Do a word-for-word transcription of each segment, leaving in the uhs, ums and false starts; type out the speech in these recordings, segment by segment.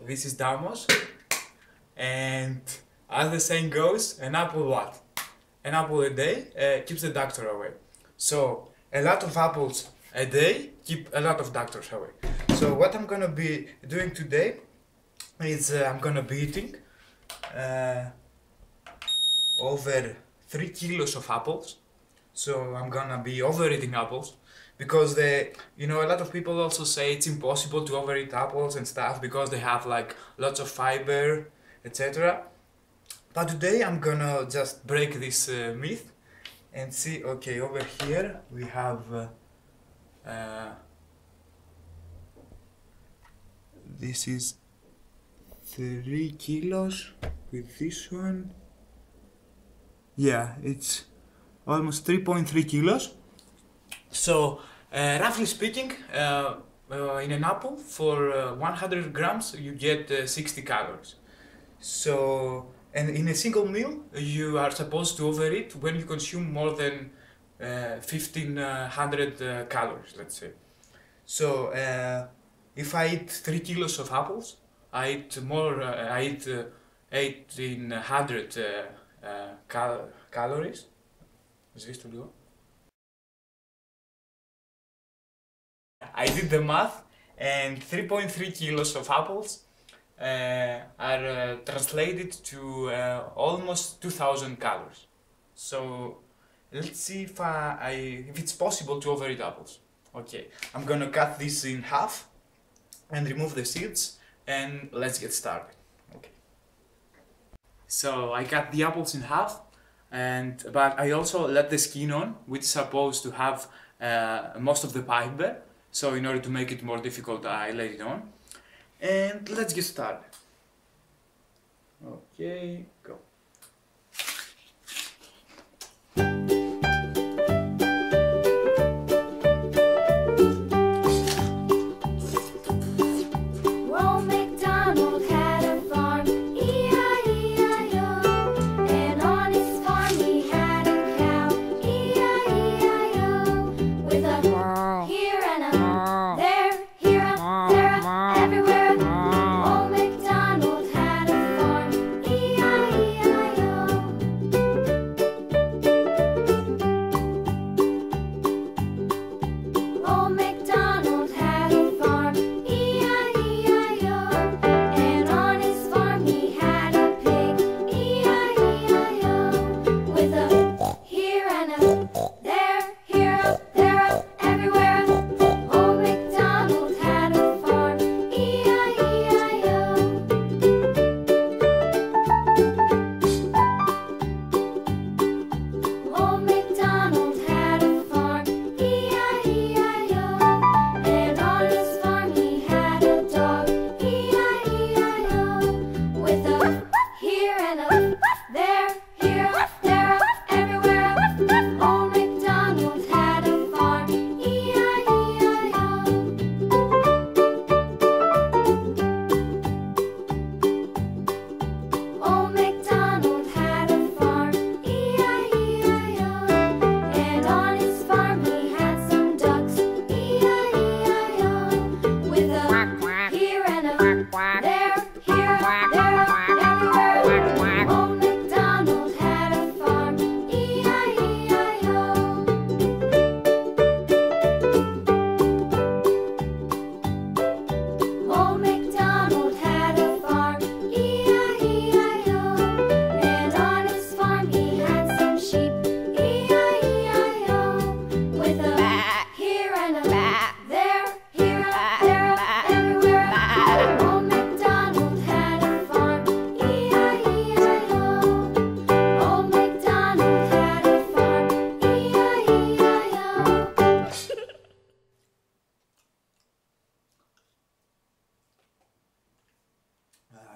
This is Damos, and as the saying goes, an apple what? An apple a day uh, keeps the doctor away. So a lot of apples a day keep a lot of doctors away. So what I'm gonna be doing today is uh, I'm gonna be eating uh, over three kilos of apples. So I'm gonna be overeating apples, because they, you know, a lot of people also say it's impossible to overeat apples and stuff because they have like lots of fiber, et cetera. But today I'm gonna just break this uh, myth and see. Okay, over here we have uh, uh, this is three kilos with this one. Yeah, it's almost three point three kilos. So uh, roughly speaking, uh, uh, in an apple for uh, one hundred grams you get uh, sixty calories. So, and in a single meal you are supposed to overeat when you consume more than uh, fifteen hundred uh, calories, let's say. So uh, if I eat three kilos of apples, I eat more. Uh, I eat uh, eighteen hundred uh, uh, cal calories. Is this to do? I did the math, and three point three kilos of apples uh, are uh, translated to uh, almost two thousand calories. So let's see if I, I if it's possible to overeat apples. Okay, I'm gonna cut this in half and remove the seeds, and let's get started. Okay. So I cut the apples in half, and but I also let the skin on, which is supposed to have uh, most of the fiber. So in order to make it more difficult, I laid it on, and let's get started. Okay, go.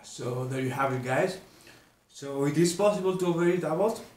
So there you have it, guys. So it is possible to overeat apples,